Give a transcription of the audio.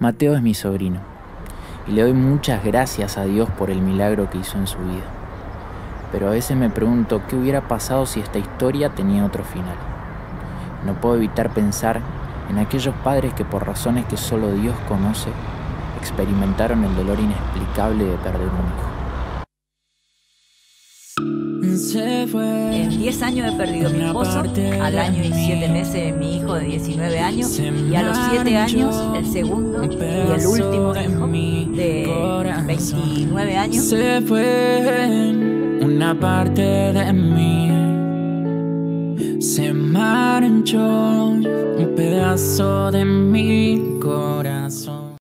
Mateo es mi sobrino y le doy muchas gracias a Dios por el milagro que hizo en su vida. Pero a veces me pregunto qué hubiera pasado si esta historia tenía otro final. No puedo evitar pensar en aquellos padres que por razones que solo Dios conoce, experimentaron el dolor inexplicable de perder un hijo. En 10 años he perdido a mi esposo, al año y 7 meses mi hijo de 19 años y a los 7 años el segundo y el último hijo de 29 años. Se fue una parte de mí, se marchó un pedazo de mi corazón.